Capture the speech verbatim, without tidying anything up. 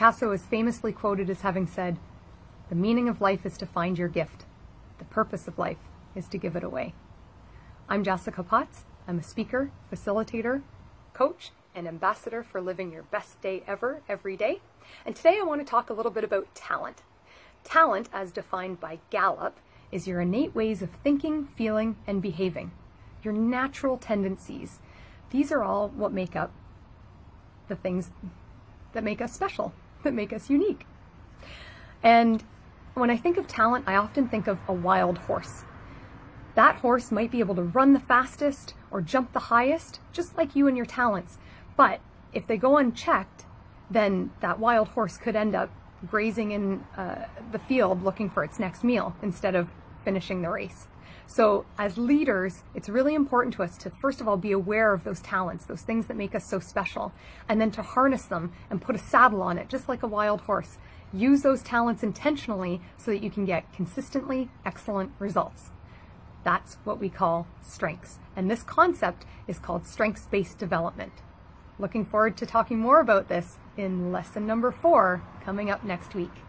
Picasso is famously quoted as having said, "The meaning of life is to find your gift. The purpose of life is to give it away." I'm Jessica Potts. I'm a speaker, facilitator, coach, and ambassador for living your best day ever, every day. And today I want to talk a little bit about talent. Talent, as defined by Gallup, is your innate ways of thinking, feeling, and behaving, your natural tendencies. These are all what make up the things that make us special, that make us unique. And when I think of talent, I often think of a wild horse. That horse might be able to run the fastest or jump the highest, just like you and your talents. But if they go unchecked, then that wild horse could end up grazing in uh, the field looking for its next meal instead of finishing the race. So as leaders, it's really important to us to, first of all, be aware of those talents, those things that make us so special, and then to harness them and put a saddle on it, just like a wild horse. Use those talents intentionally so that you can get consistently excellent results. That's what we call strengths. And this concept is called strengths-based development. Looking forward to talking more about this in lesson number four coming up next week.